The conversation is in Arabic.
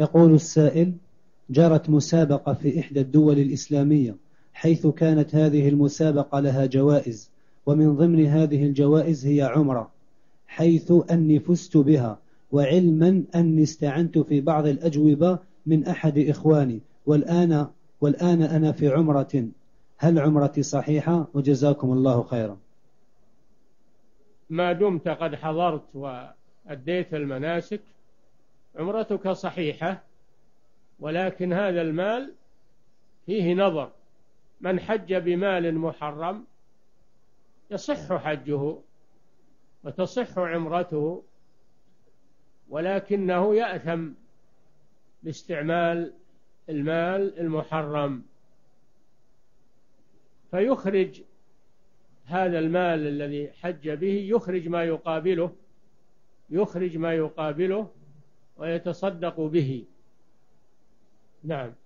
يقول السائل: جرت مسابقة في إحدى الدول الإسلامية حيث كانت هذه المسابقة لها جوائز، ومن ضمن هذه الجوائز هي عمرة، حيث أني فزت بها، وعلما أني استعنت في بعض الأجوبة من أحد إخواني، والآن أنا في عمرة، هل عمرتي صحيحة؟ وجزاكم الله خيرا. ما دمت قد حضرت وأديت المناسك عمرتك صحيحة، ولكن هذا المال فيه نظر. من حج بمال محرم يصح حجه وتصح عمرته، ولكنه يأثم باستعمال المال المحرم، فيخرج هذا المال الذي حج به، يخرج ما يقابله ويتصدق به. نعم.